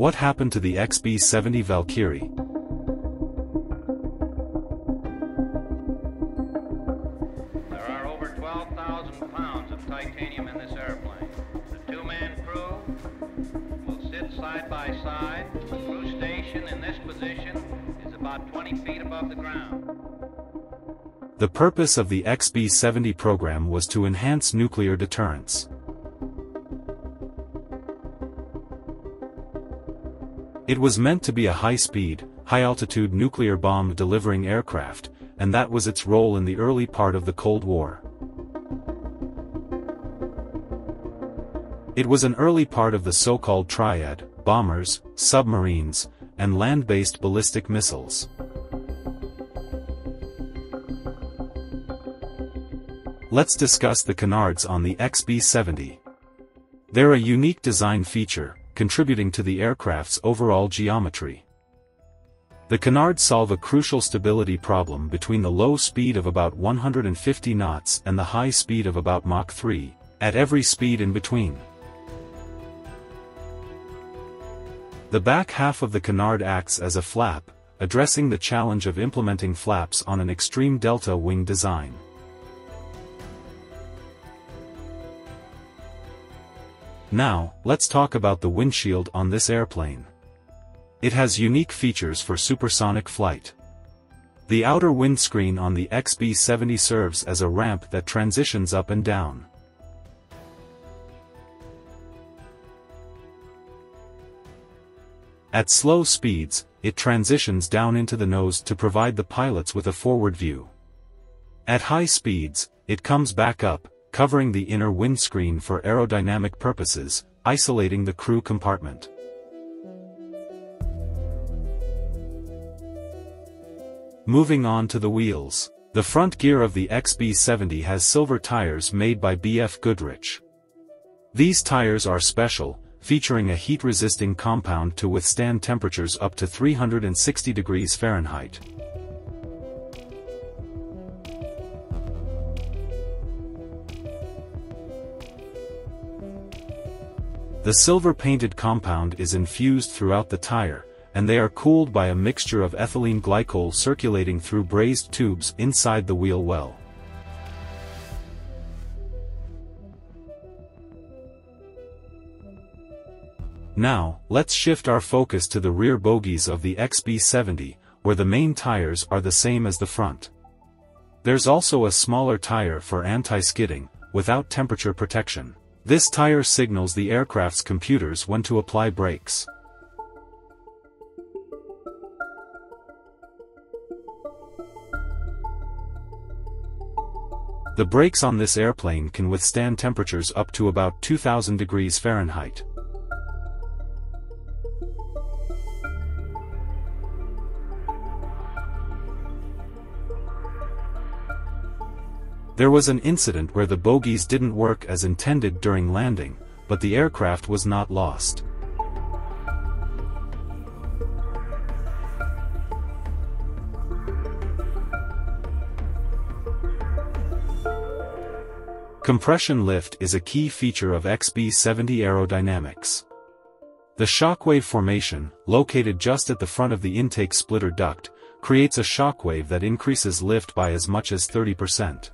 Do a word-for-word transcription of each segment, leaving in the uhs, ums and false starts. What happened to the X B seventy Valkyrie? There are over twelve thousand pounds of titanium in this airplane. The two-man crew will sit side by side. The crew station in this position is about twenty feet above the ground. The purpose of the X B seventy program was to enhance nuclear deterrence. It was meant to be a high-speed, high-altitude nuclear bomb-delivering aircraft, and that was its role in the early part of the Cold War. It was an early part of the so-called triad: bombers, submarines, and land-based ballistic missiles. Let's discuss the canards on the X B seventy. They're a unique design feature, contributing to the aircraft's overall geometry. The canards solve a crucial stability problem between the low speed of about one hundred fifty knots and the high speed of about Mach three, at every speed in between. The back half of the canard acts as a flap, addressing the challenge of implementing flaps on an extreme delta wing design. Now, let's talk about the windshield on this airplane. It has unique features for supersonic flight. The outer windscreen on the X B seventy serves as a ramp that transitions up and down. At slow speeds, it transitions down into the nose to provide the pilots with a forward view. At high speeds, it comes back up, covering the inner windscreen for aerodynamic purposes, isolating the crew compartment. Moving on to the wheels. The front gear of the X B seventy has silver tires made by B F Goodrich. These tires are special, featuring a heat-resisting compound to withstand temperatures up to three hundred sixty degrees Fahrenheit. The silver-painted compound is infused throughout the tire, and they are cooled by a mixture of ethylene glycol circulating through brazed tubes inside the wheel well. Now, let's shift our focus to the rear bogies of the X B seventy, where the main tires are the same as the front. There's also a smaller tire for anti-skidding, without temperature protection. This tire signals the aircraft's computers when to apply brakes. The brakes on this airplane can withstand temperatures up to about two thousand degrees Fahrenheit. There was an incident where the bogies didn't work as intended during landing, but the aircraft was not lost. Compression lift is a key feature of X B seventy aerodynamics. The shockwave formation, located just at the front of the intake splitter duct, creates a shockwave that increases lift by as much as thirty percent.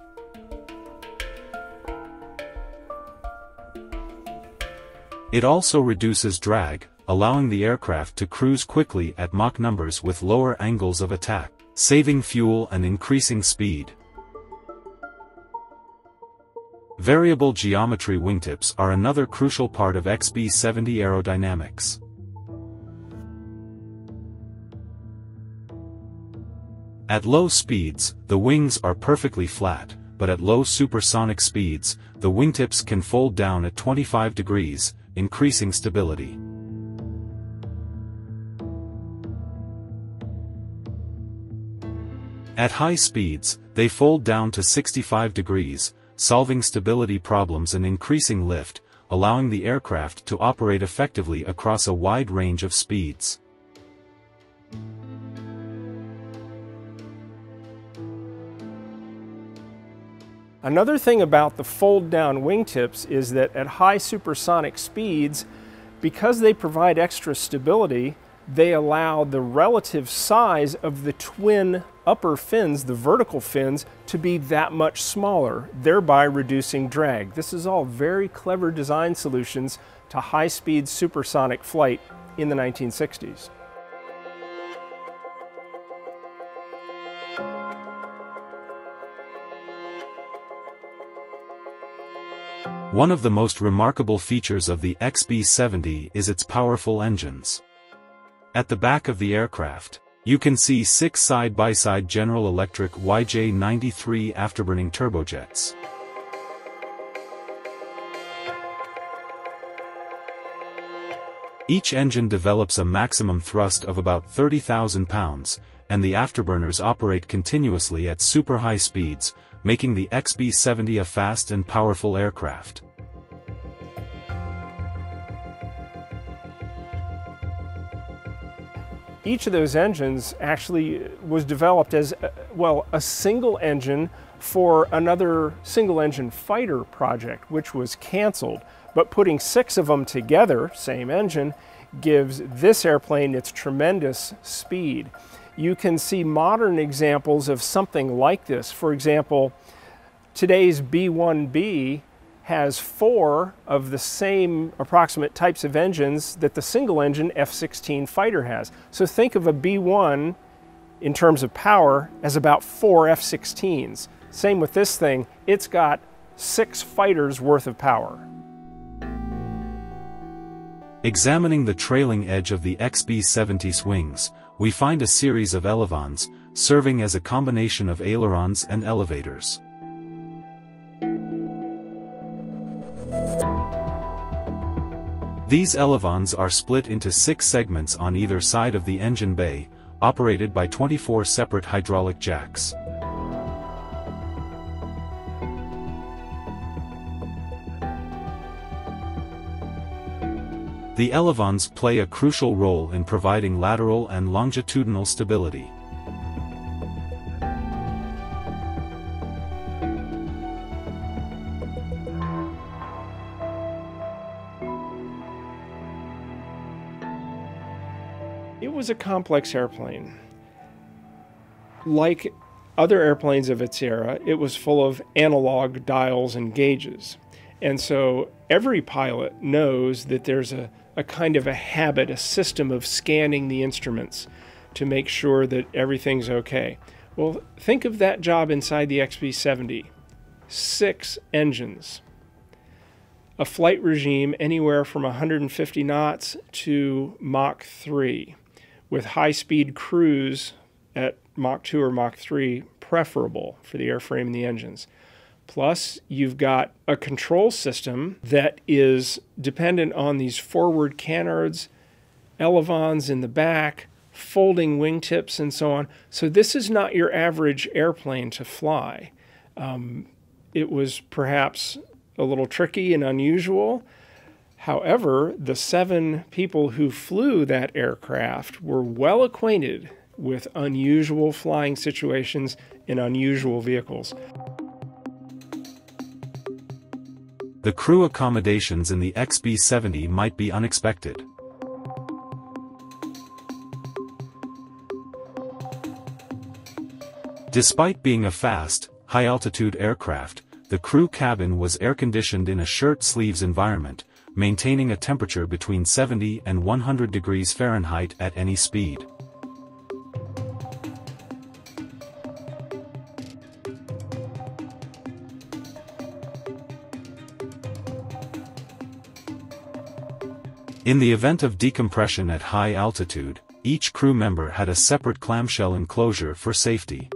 It also reduces drag, allowing the aircraft to cruise quickly at Mach numbers with lower angles of attack, saving fuel and increasing speed. Variable geometry wingtips are another crucial part of X B seventy aerodynamics. At low speeds, the wings are perfectly flat, but at low supersonic speeds, the wingtips can fold down at twenty-five degrees, increasing stability. At high speeds, they fold down to sixty-five degrees, solving stability problems and increasing lift, allowing the aircraft to operate effectively across a wide range of speeds. Another thing about the fold-down wingtips is that at high supersonic speeds, because they provide extra stability, they allow the relative size of the twin upper fins, the vertical fins, to be that much smaller, thereby reducing drag. This is all very clever design solutions to high-speed supersonic flight in the nineteen sixties. One of the most remarkable features of the X B seventy is its powerful engines. At the back of the aircraft, you can see six side-by-side General Electric Y J ninety-three afterburning turbojets. Each engine develops a maximum thrust of about thirty thousand pounds, and the afterburners operate continuously at super high speeds, making the X B seventy a fast and powerful aircraft. Each of those engines actually was developed as, well, a single engine for another single engine fighter project, which was canceled. But putting six of them together, same engine, gives this airplane its tremendous speed. You can see modern examples of something like this. For example, today's B one B has four of the same approximate types of engines that the single engine F sixteen fighter has. So think of a B one in terms of power as about four F sixteens. Same with this thing, it's got six fighters worth of power. Examining the trailing edge of the X B seventy's wings, we find a series of elevons, serving as a combination of ailerons and elevators. These elevons are split into six segments on either side of the engine bay, operated by twenty-four separate hydraulic jacks. The elevons play a crucial role in providing lateral and longitudinal stability. It was a complex airplane. Like other airplanes of its era, it was full of analog dials and gauges. And so every pilot knows that there's a, a kind of a habit, a system of scanning the instruments to make sure that everything's okay. Well, think of that job inside the X B seventy. Six engines. A flight regime anywhere from one hundred fifty knots to Mach three. With high-speed cruise at Mach two or Mach three preferable for the airframe and the engines. Plus, you've got a control system that is dependent on these forward canards, elevons in the back, folding wingtips, and so on. So this is not your average airplane to fly. Um, it was perhaps a little tricky and unusual. However, the seven people who flew that aircraft were well acquainted with unusual flying situations in unusual vehicles. The crew accommodations in the X B seventy might be unexpected. Despite being a fast, high-altitude aircraft, the crew cabin was air-conditioned in a shirt-sleeves environment, maintaining a temperature between seventy and one hundred degrees Fahrenheit at any speed. In the event of decompression at high altitude, each crew member had a separate clamshell enclosure for safety.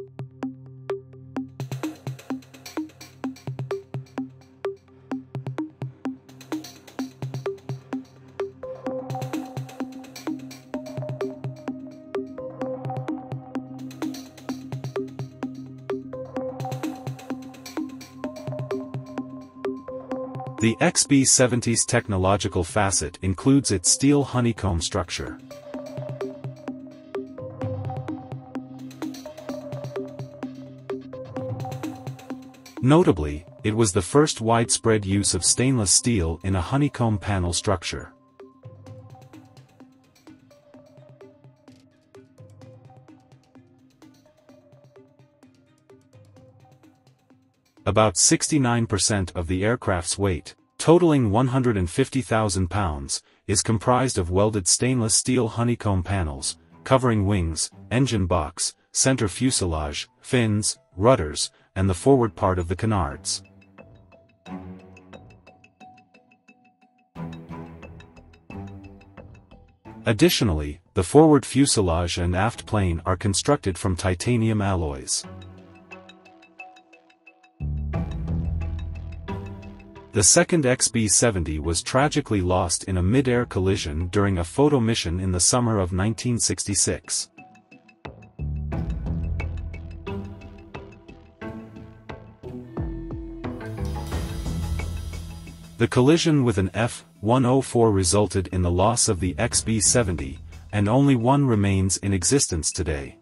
The X B seventy's technological facet includes its steel honeycomb structure. Notably, it was the first widespread use of stainless steel in a honeycomb panel structure. about sixty-nine percent of the aircraft's weight, totaling one hundred fifty thousand pounds, is comprised of welded stainless steel honeycomb panels, covering wings, engine box, center fuselage, fins, rudders, and the forward part of the canards. Additionally, the forward fuselage and aft plane are constructed from titanium alloys. The second X B seventy was tragically lost in a mid-air collision during a photo mission in the summer of nineteen sixty-six. The collision with an F one oh four resulted in the loss of the X B seventy, and only one remains in existence today.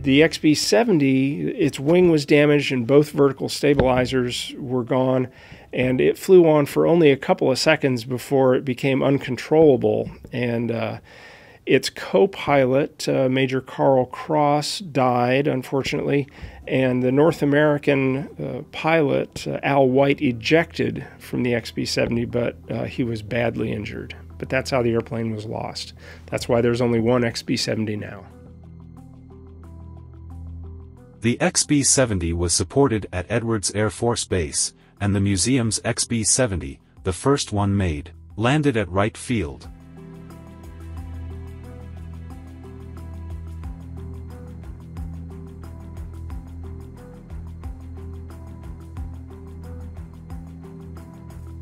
The X B seventy, its wing was damaged and both vertical stabilizers were gone, and it flew on for only a couple of seconds before it became uncontrollable. And uh, its co-pilot, uh, Major Carl Cross, died, unfortunately, and the North American uh, pilot, uh, Al White, ejected from the X B seventy, but uh, he was badly injured. But that's how the airplane was lost. That's why there's only one X B seventy now. The X B seventy was supported at Edwards Air Force Base, and the museum's X B seventy, the first one made, landed at Wright Field.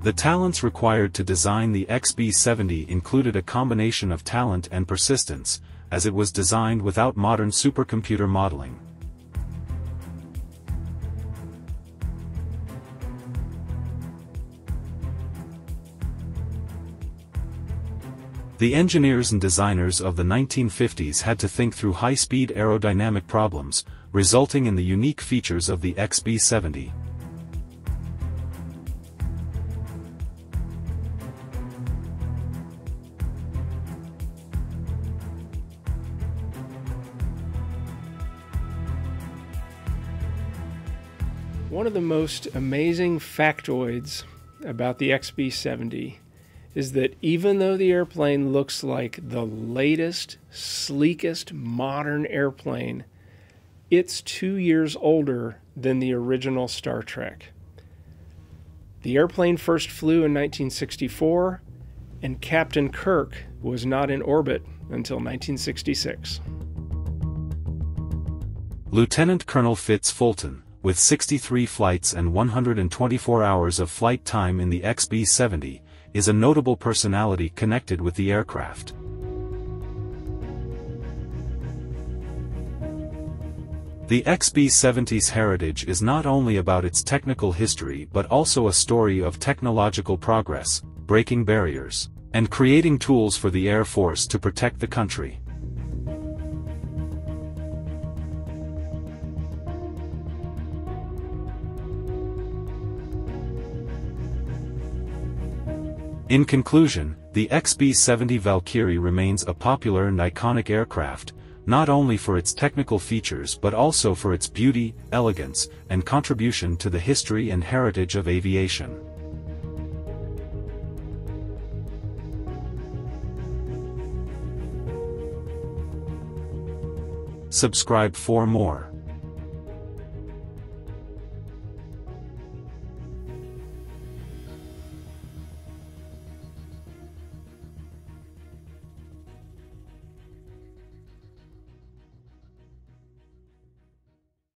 The talents required to design the X B seventy included a combination of talent and persistence, as it was designed without modern supercomputer modeling. The engineers and designers of the nineteen fifties had to think through high-speed aerodynamic problems, resulting in the unique features of the X B seventy. One of the most amazing factoids about the X B seventy is that even though the airplane looks like the latest, sleekest, modern airplane, it's two years older than the original Star Trek. The airplane first flew in nineteen sixty-four, and Captain Kirk was not in orbit until nineteen sixty-six. Lieutenant Colonel Fitz Fulton, with sixty-three flights and one hundred twenty-four hours of flight time in the X B seventy, is a notable personality connected with the aircraft. The X B seventy's heritage is not only about its technical history but also a story of technological progress, breaking barriers, and creating tools for the Air Force to protect the country. In conclusion, the X B seventy Valkyrie remains a popular and iconic aircraft, not only for its technical features but also for its beauty, elegance, and contribution to the history and heritage of aviation. Subscribe for more.